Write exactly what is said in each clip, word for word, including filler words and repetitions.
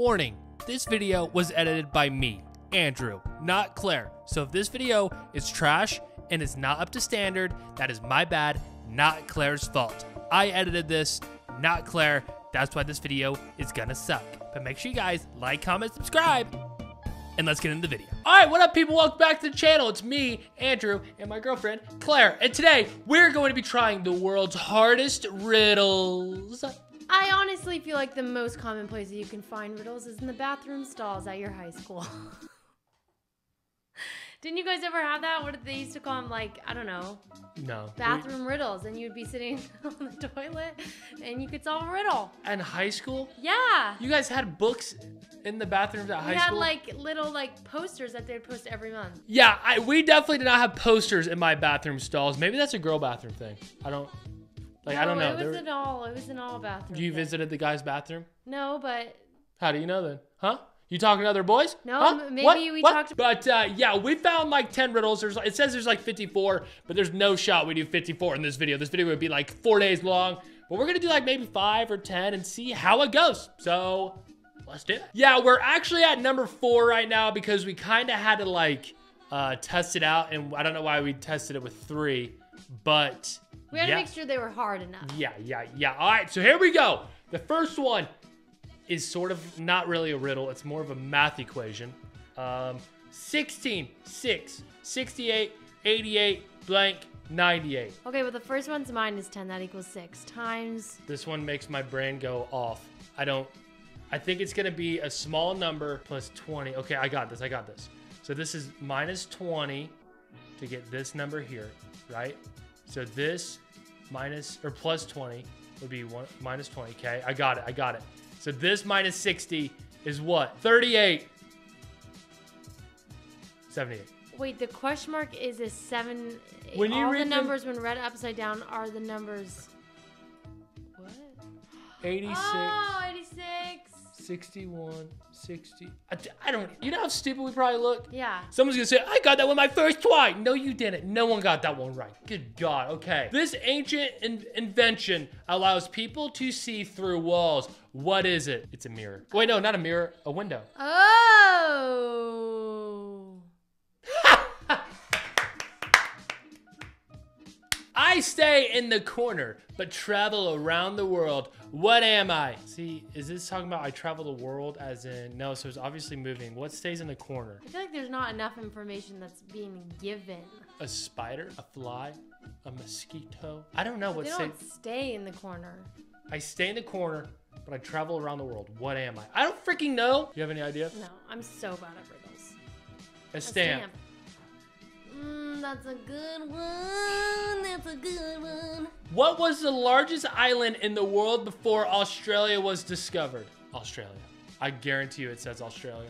Warning, this video was edited by me, Andrew, not Claire. So if this video is trash and it's not up to standard, that is my bad, not Claire's fault. I edited this, not Claire. That's why this video is gonna suck. But make sure you guys like, comment, subscribe, and let's get into the video. All right, what up people? Welcome back to the channel. It's me, Andrew, and my girlfriend, Claire. And today, we're going to be trying the world's hardest riddles. I honestly feel like the most common place that you can find riddles is in the bathroom stalls at your high school. Didn't you guys ever have that? What did they used to call them? Like, I don't know. No. Bathroom we... riddles. And you'd be sitting on the toilet and you could solve a riddle. And high school? Yeah. You guys had books in the bathrooms at we high school? We had like little like posters that they'd post every month. Yeah, I, we definitely did not have posters in my bathroom stalls. Maybe that's a girl bathroom thing. I don't, like, no, I don't know. It was an all, it was an all bathroom. You thing. Visited the guy's bathroom? No, but. How do you know then? Huh? You talking to other boys? No, huh? maybe what? we what? talked. But uh, yeah, we found like ten riddles. There's, it says there's like fifty-four, but there's no shot we do fifty-four in this video. This video would be like four days long, but we're gonna do like maybe five or ten and see how it goes. So let's do it. Yeah, we're actually at number four right now because we kind of had to like uh, test it out, and I don't know why we tested it with three, but we had yeah. to make sure they were hard enough. Yeah, yeah, yeah. All right, so here we go. The first one is sort of not really a riddle. It's more of a math equation. Um, sixteen, six, sixty-eight, eighty-eight, blank, ninety-eight. Okay, well the first one's minus ten, that equals six times. This one makes my brain go off. I don't, I think it's gonna be a small number plus twenty. Okay, I got this, I got this. So this is minus twenty to get this number here, right? So this minus, or plus twenty would be one, minus twenty, okay? I got it, I got it. So this minus sixty is what? thirty-eight, seventy-eight. Wait, the question mark is a seven. When all you read the numbers them, when read upside down are the numbers. What? eighty-six. Oh, eighty-six. sixty-one, sixty. I, I don't, you know how stupid we probably look? Yeah. Someone's gonna say, I got that one my first try. No, you didn't. No one got that one right. Good God, okay. This ancient in invention allows people to see through walls. What is it? It's a mirror. Wait, no, not a mirror, a window. Oh. I stay in the corner, but travel around the world. What am I? See, is this talking about I travel the world as in, no, so it's obviously moving. What stays in the corner? I feel like there's not enough information that's being given. A spider, a fly, a mosquito. I don't know what stays. They don't stay in the corner. I stay in the corner, but I travel around the world. What am I? I don't freaking know. You have any idea? No, I'm so bad at riddles. A stamp. A stamp. Mm, that's a good one. That's a good one. What was the largest island in the world before Australia was discovered? Australia. I guarantee you it says Australia.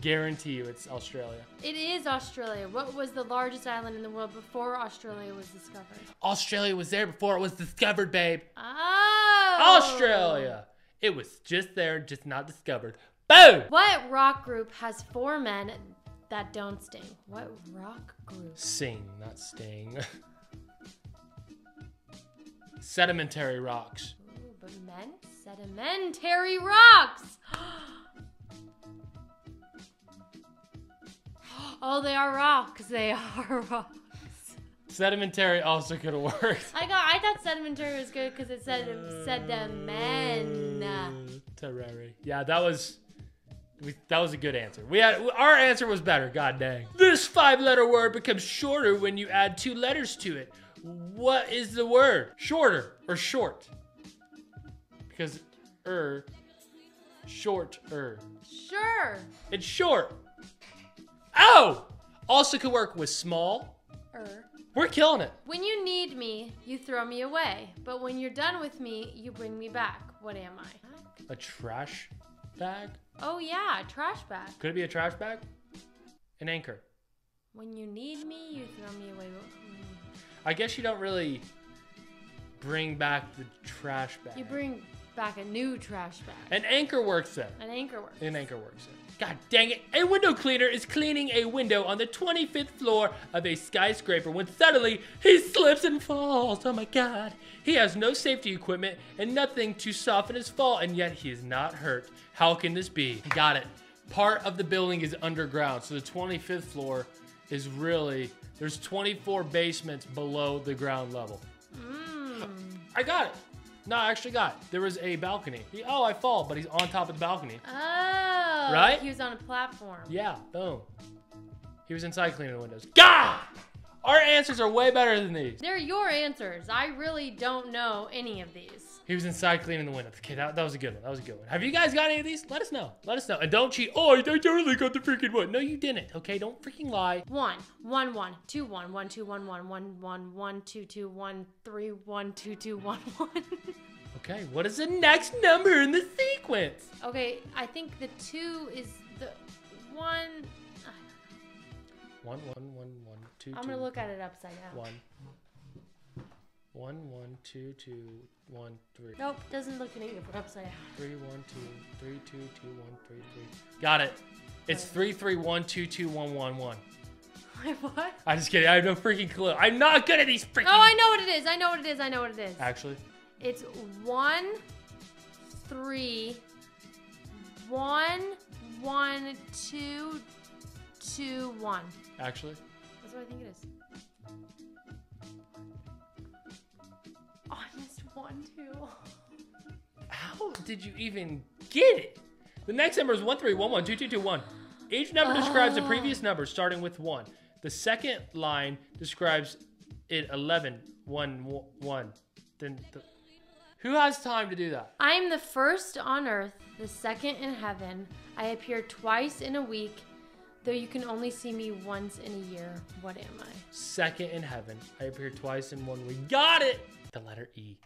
Guarantee you it's Australia. It is Australia. What was the largest island in the world before Australia was discovered? Australia was there before it was discovered, babe. Oh. Australia. It was just there, just not discovered. Boom. What rock group has four men that don't sting? What rock group? Sing, not sting. Sedimentary rocks. Ooh, but men? Sedimentary rocks. Oh, they are rocks. They are rocks. Sedimentary also could have worked. I got. I thought sedimentary was good because it said uh, sedimentary. Yeah, that was. We, that was a good answer. We had our answer was better. God dang. This five-letter word becomes shorter when you add two letters to it. What is the word? Shorter or short? Because er, short-er. Sure. It's short. Oh! Also could work with small. Er. We're killing it. When you need me, you throw me away. But when you're done with me, you bring me back. What am I? A trash bag? Oh yeah, a trash bag. Could it be a trash bag? An anchor. When you need me, you throw me away. I guess you don't really bring back the trash bag. You bring back, a new trash bag. An anchor works then. An anchor works. An anchor works then. God dang it, a window cleaner is cleaning a window on the twenty-fifth floor of a skyscraper when suddenly he slips and falls. Oh my God. He has no safety equipment and nothing to soften his fall, and yet he is not hurt. How can this be? Got it. Part of the building is underground, so the twenty-fifth floor is really, there's twenty-four basements below the ground level. Mm. I got it. No, I actually got it. There was a balcony. He, oh, I fall, but he's on top of the balcony. Oh. Right? He was on a platform. Yeah, boom. He was inside cleaning the windows. Gah! Our answers are way better than these. They're your answers. I really don't know any of these. He was inside cleaning the windows. Okay, that, that was a good one. That was a good one. Have you guys got any of these? Let us know. Let us know. And don't cheat. Oh, I totally got the freaking one. No, you didn't. Okay, don't freaking lie. One, one, one, two, one, one, two, one, one, one, one, one, two, two, one, three, one, two, two, one, one. Okay, what is the next number in the sequence? Okay, I think the two is the one. One, one, one, one, two, I'm gonna two, look one, at it upside down. One. One, one, two, two, one, three. Nope, doesn't look negative, but upside down. Three, one, two, three, two, two, one, three, three. Got it. It's three, three, one, two, two, one, one, one. Wait, what? I'm just kidding. I have no freaking clue. I'm not good at these freaking. Oh, I know what it is. I know what it is. I know what it is. Actually, it's one, three, one, one, two, two, one. Actually, that's what I think it is. Oh, I missed one too. How did you even get it? The next number is one three one one two two two one. Each number oh. describes the previous number starting with one. The second line describes it eleven one one. one. Then the, who has time to do that? I am the first on earth, the second in heaven. I appear twice in a week, though you can only see me once in a year. What am I? Second in heaven. I appear twice in one week. Got it. The letter E.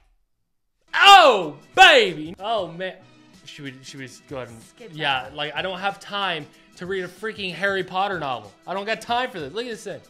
Oh, baby. Oh, man. Should we, should we just go ahead and skip? Yeah, that. Like I don't have time to read a freaking Harry Potter novel. I don't got time for this. Look at this thing.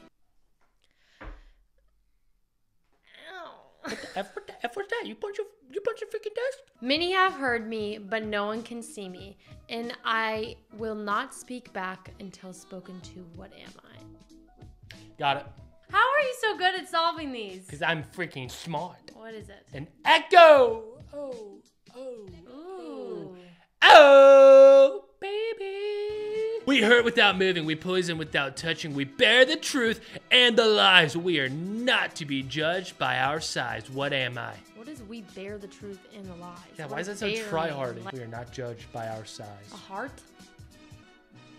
Ow. What the F, what the F was that? You punch your, you punch your freaking desk? Many have heard me, but no one can see me. And I will not speak back until spoken to. What am I? Got it. How are you so good at solving these? Because I'm freaking smart. What is it? An echo. Oh, oh, ooh. Oh, baby. We hurt without moving. We poison without touching. We bear the truth and the lies. We are not to be judged by our size. What am I? What is we bear the truth and the lies? Yeah, why is that so try-hardy? We are not judged by our size. A heart?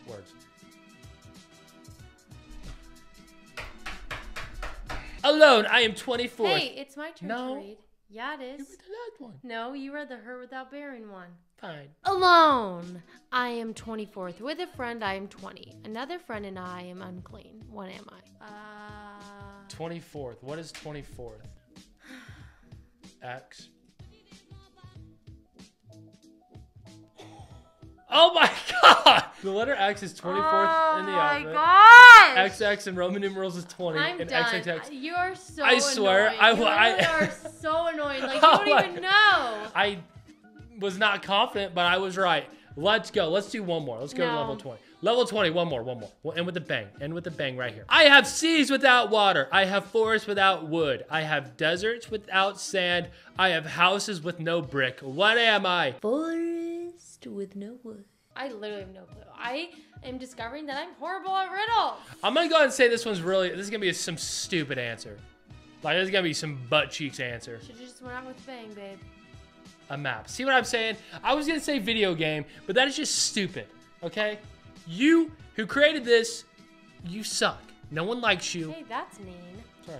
Words. Alone, I am twenty-four. Hey, it's my turn no. to read. Yeah, it is. You read the last one. No, you read the Hurt Without Bearing one. Fine. Alone, I am twenty-fourth. With a friend, I am twenty. Another friend and I am unclean. What am I? Uh... twenty-fourth. What is twenty-fourth? X. Oh my God! The letter X is twenty-fourth oh in the alphabet. Oh my gosh! X X in Roman numerals is twenty. I'm and done. X X X. You are so I swear, annoying. I you I, are so annoying. Like, you oh don't even know. I was not confident, but I was right. Let's go. Let's do one more. Let's go no. to level twenty. Level twenty, one more, one more. We'll end with a bang. End with a bang right here. I have seas without water. I have forests without wood. I have deserts without sand. I have houses with no brick. What am I? Forest with no wood. I literally have no clue. I am discovering that I'm horrible at riddles. I'm gonna go ahead and say this one's really, this is gonna be some stupid answer. Like this is gonna be some butt cheeks answer. Should you just went out with bang, babe? A map. See what I'm saying? I was gonna say video game, but that is just stupid, okay? You who created this, you suck. No one likes you. Hey, that's mean. Sorry.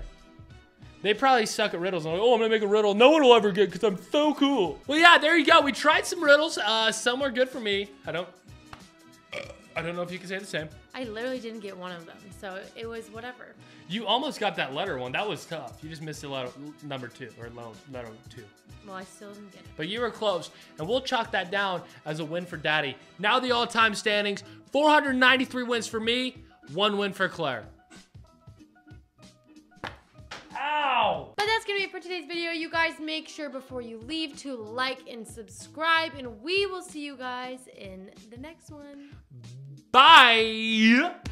They probably suck at riddles. I'm like, oh, I'm gonna make a riddle. No one will ever get because I'm so cool. Well, yeah, there you go. We tried some riddles. Uh, some were good for me. I don't, I don't know if you can say the same. I literally didn't get one of them, so it was whatever. You almost got that letter one. That was tough. You just missed the letter number two or letter two. Well, I still didn't get it. But you were close, and we'll chalk that down as a win for Daddy. Now the all-time standings: four hundred ninety-three wins for me, one win for Claire. But that's that's gonna be it for today's video. You guys make sure before you leave to like and subscribe, and we will see you guys in the next one. Bye!